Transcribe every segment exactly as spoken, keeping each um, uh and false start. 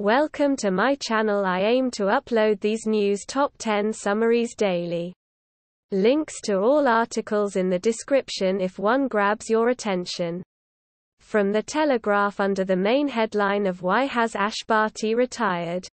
Welcome to my channel. I aim to upload these news top ten summaries daily. Links to all articles in the description if one grabs your attention. From the Telegraph, under the main headline of "Why has Ash Barty retired?"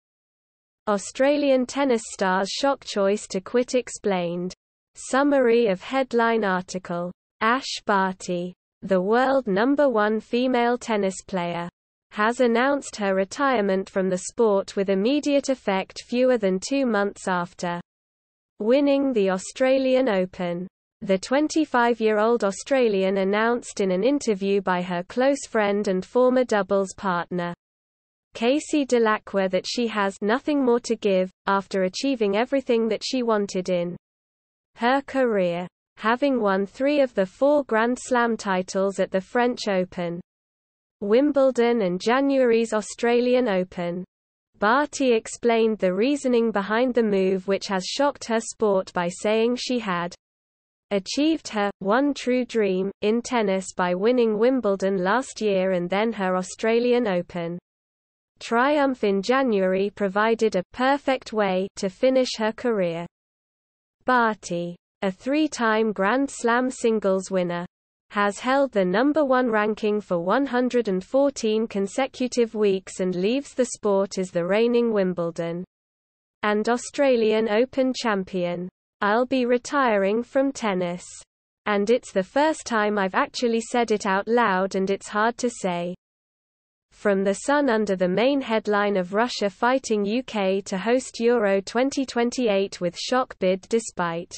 Australian tennis star's shock choice to quit explained. Summary of headline article. Ash Barty, the world number one female tennis player, has announced her retirement from the sport with immediate effect fewer than two months after winning the Australian Open. The twenty-five-year-old Australian announced in an interview by her close friend and former doubles partner, Casey Dellacqua, that she has nothing more to give, after achieving everything that she wanted in her career, having won three of the four Grand Slam titles at the French Open, Wimbledon and January's Australian Open. Barty explained the reasoning behind the move, which has shocked her sport, by saying she had achieved her one true dream in tennis by winning Wimbledon last year, and then her Australian Open triumph in January provided a perfect way to finish her career. Barty, a three-time Grand Slam singles winner, has held the number one ranking for one hundred fourteen consecutive weeks and leaves the sport as the reigning Wimbledon and Australian Open champion. I'll be retiring from tennis. And it's the first time I've actually said it out loud, and it's hard to say. From The Sun, under the main headline of "Russia fighting U K to host Euro twenty twenty-eight with shock bid despite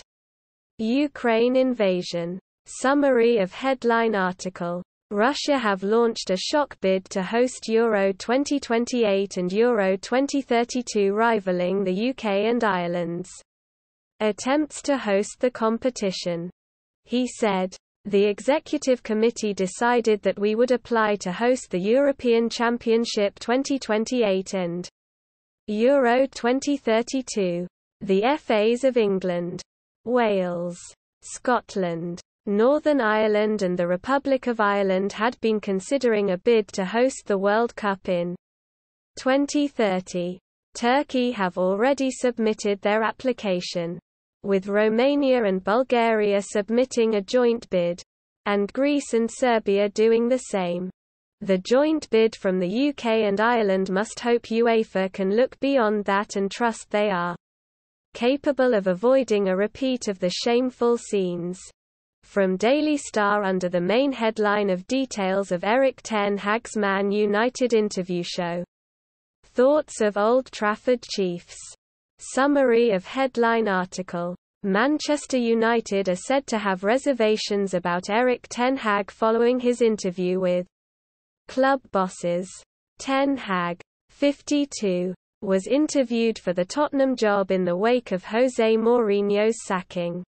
Ukraine invasion." Summary of headline article. Russia have launched a shock bid to host Euro twenty twenty-eight and Euro twenty thirty-two, rivaling the U K and Ireland's attempts to host the competition. He said, "The executive committee decided that we would apply to host the European Championship twenty twenty-eight and Euro twenty thirty-two. The F As of England, Wales, Scotland, Northern Ireland and the Republic of Ireland had been considering a bid to host the World Cup in twenty thirty. Turkey have already submitted their application, with Romania and Bulgaria submitting a joint bid, and Greece and Serbia doing the same. The joint bid from the U K and Ireland must hope UEFA can look beyond that and trust they are capable of avoiding a repeat of the shameful scenes." From Daily Star, under the main headline of "Details of Erik ten Hag's Man United interview show thoughts of Old Trafford Chiefs." Summary of headline article. Manchester United are said to have reservations about Erik ten Hag following his interview with club bosses. Ten Hag, fifty-two, was interviewed for the Tottenham job in the wake of Jose Mourinho's sacking.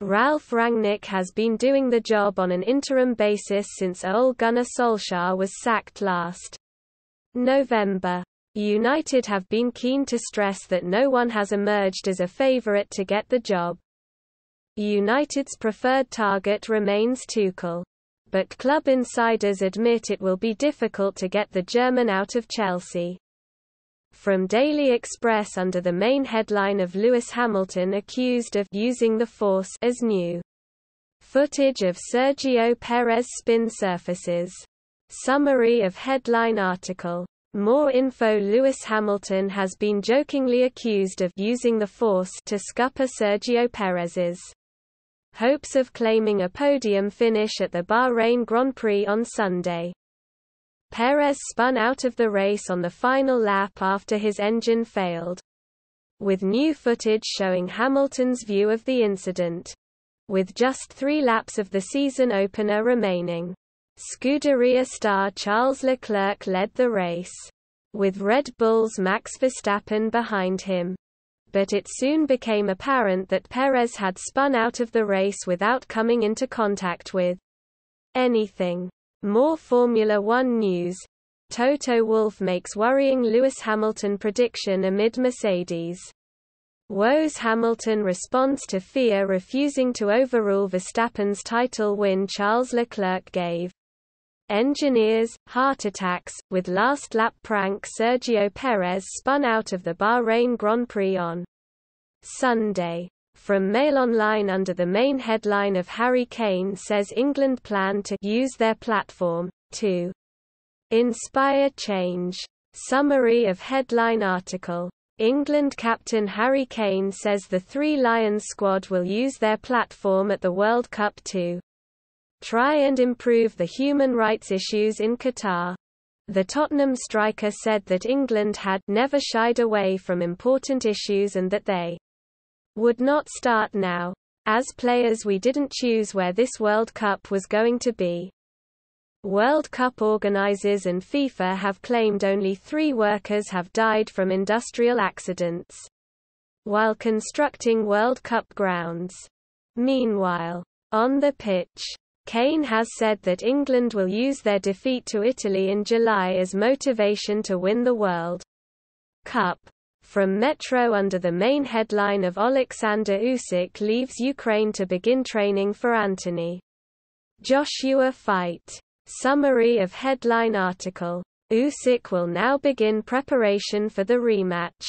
Ralf Rangnick has been doing the job on an interim basis since Ole Gunnar Solskjaer was sacked last November. United have been keen to stress that no one has emerged as a favourite to get the job. United's preferred target remains Tuchel, but club insiders admit it will be difficult to get the German out of Chelsea. From Daily Express, under the main headline of "Lewis Hamilton accused of using the force as new footage of Sergio Perez spin surfaces." Summary of headline article. More info. Lewis Hamilton has been jokingly accused of using the force to scupper Sergio Perez's hopes of claiming a podium finish at the Bahrain Grand Prix on Sunday. Perez spun out of the race on the final lap after his engine failed, with new footage showing Hamilton's view of the incident. With just three laps of the season opener remaining, Scuderia star Charles Leclerc led the race, with Red Bull's Max Verstappen behind him. But it soon became apparent that Perez had spun out of the race without coming into contact with anything. More Formula One news. Toto Wolff makes worrying Lewis Hamilton prediction amid Mercedes woes. Hamilton responds to F I A refusing to overrule Verstappen's title win. Charles Leclerc gave Engineers, heart attacks, with last lap prank Sergio Perez spun out of the Bahrain Grand Prix on Sunday. From MailOnline under the main headline of Harry Kane says England plan to use their platform to inspire change. Summary of headline article. England captain Harry Kane says the Three Lions squad will use their platform at the World Cup to try and improve the human rights issues in Qatar. The Tottenham striker said that England had never shied away from important issues and that they would not start now. As players, we didn't choose where this World Cup was going to be. World Cup organisers and FIFA have claimed only three workers have died from industrial accidents while constructing World Cup grounds. Meanwhile, on the pitch, Kane has said that England will use their defeat to Italy in July as motivation to win the World Cup. From Metro under the main headline of Oleksandr Usyk leaves Ukraine to begin training for Anthony Joshua fight. Summary of headline article. Usyk will now begin preparation for the rematch.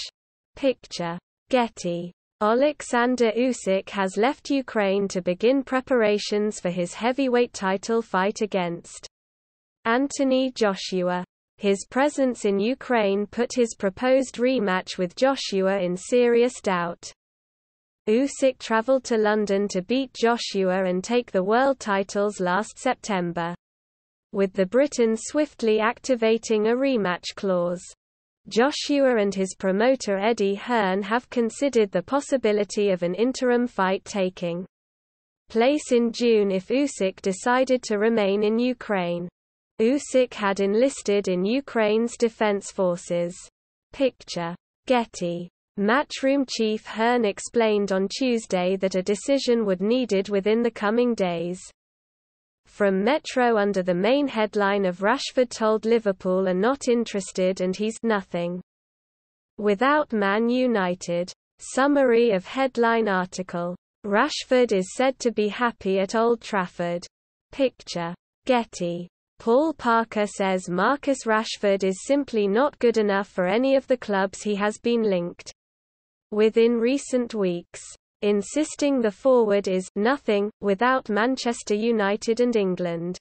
Picture. Getty. Oleksandr Usyk has left Ukraine to begin preparations for his heavyweight title fight against Anthony Joshua. His presence in Ukraine put his proposed rematch with Joshua in serious doubt. Usyk travelled to London to beat Joshua and take the world titles last September, with the Briton swiftly activating a rematch clause. Joshua and his promoter Eddie Hearn have considered the possibility of an interim fight taking place in June if Usyk decided to remain in Ukraine. Usyk had enlisted in Ukraine's defense forces. Picture. Getty. Matchroom chief Hearn explained on Tuesday that a decision would be needed within the coming days. From Metro under the main headline of Rashford told Liverpool are not interested and he's nothing without Man United. Summary of headline article. Rashford is said to be happy at Old Trafford. Picture. Getty. Paul Parker says Marcus Rashford is simply not good enough for any of the clubs he has been linked with in recent weeks, insisting the forward is nothing without Manchester United and England.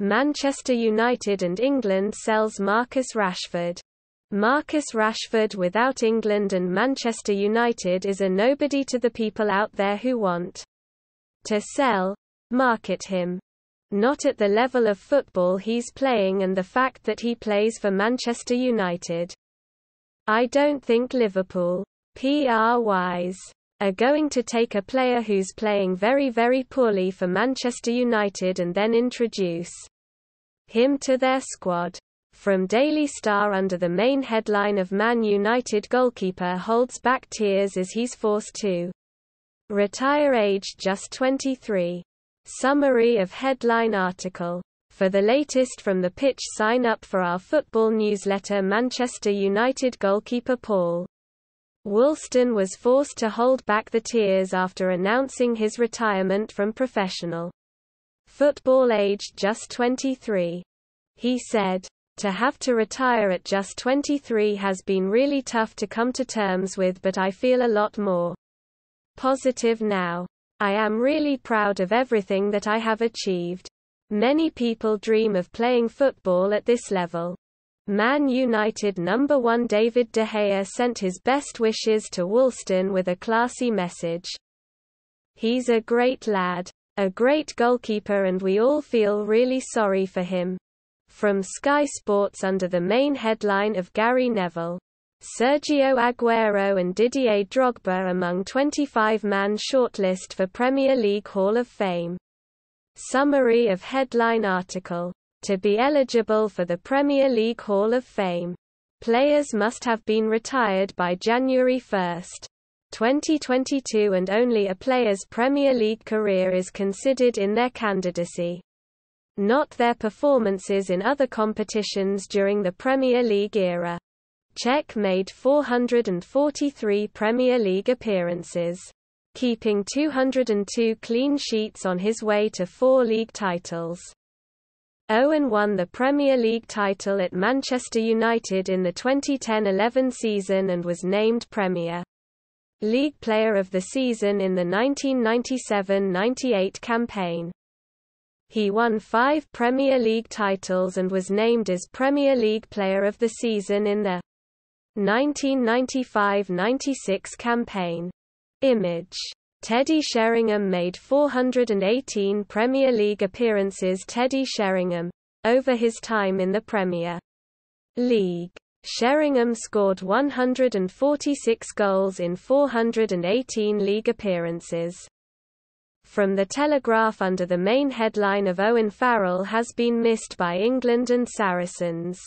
Manchester United and England sells Marcus Rashford. Marcus Rashford without England and Manchester United is a nobody to the people out there who want to sell, market him. Not at the level of football he's playing and the fact that he plays for Manchester United. I don't think Liverpool, P R-wise, are going to take a player who's playing very very poorly for Manchester United and then introduce him to their squad. From Daily Star under the main headline of Man United goalkeeper holds back tears as he's forced to retire aged just twenty-three. Summary of headline article. For the latest from the pitch sign up for our football newsletter. Manchester United goalkeeper Paul Woolston was forced to hold back the tears after announcing his retirement from professional football aged just twenty-three. He said, "To have to retire at just twenty-three has been really tough to come to terms with, but I feel a lot more positive now. I am really proud of everything that I have achieved. Many people dream of playing football at this level." Man United number one David De Gea sent his best wishes to Woolston with a classy message. "He's a great lad, a great goalkeeper, and we all feel really sorry for him." From Sky Sports under the main headline of Gary Neville. Sergio Aguero and Didier Drogba among twenty-five man shortlist for Premier League Hall of Fame. Summary of headline article. To be eligible for the Premier League Hall of Fame, players must have been retired by January first, twenty twenty-two, and only a player's Premier League career is considered in their candidacy, not their performances in other competitions during the Premier League era. Czech made four hundred forty-three Premier League appearances, keeping two hundred two clean sheets on his way to four league titles. Owen won the Premier League title at Manchester United in the twenty ten eleven season and was named Premier League Player of the Season in the nineteen ninety-seven ninety-eight campaign. He won five Premier League titles and was named as Premier League Player of the Season in the nineteen ninety-five ninety-six campaign. Image. Teddy Sheringham made four hundred eighteen Premier League appearances. Teddy Sheringham. Over his time in the Premier League, Sheringham scored one hundred forty-six goals in four hundred eighteen league appearances. From the Telegraph under the main headline of Owen Farrell has been missed by England and Saracens,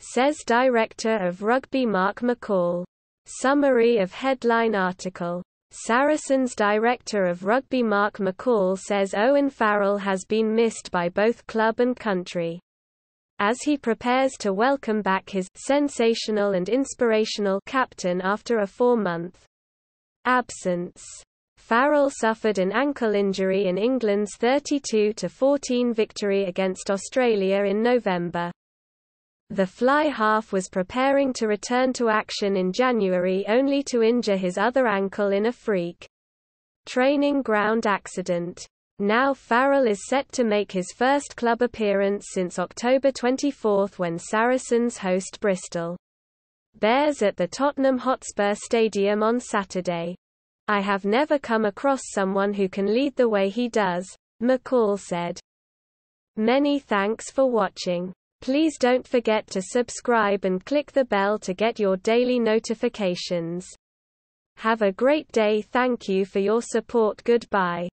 says director of rugby Mark McCall. Summary of headline article. Saracens director of rugby Mark McCall says Owen Farrell has been missed by both club and country, as he prepares to welcome back his sensational and inspirational captain after a four-month absence. Farrell suffered an ankle injury in England's thirty-two to fourteen victory against Australia in November. The fly half was preparing to return to action in January only to injure his other ankle in a freak training ground accident. Now Farrell is set to make his first club appearance since October twenty-fourth when Saracens host Bristol Bears at the Tottenham Hotspur Stadium on Saturday. "I have never come across someone who can lead the way he does," McCall said. Many thanks for watching. Please don't forget to subscribe and click the bell to get your daily notifications. Have a great day. Thank you for your support. Goodbye.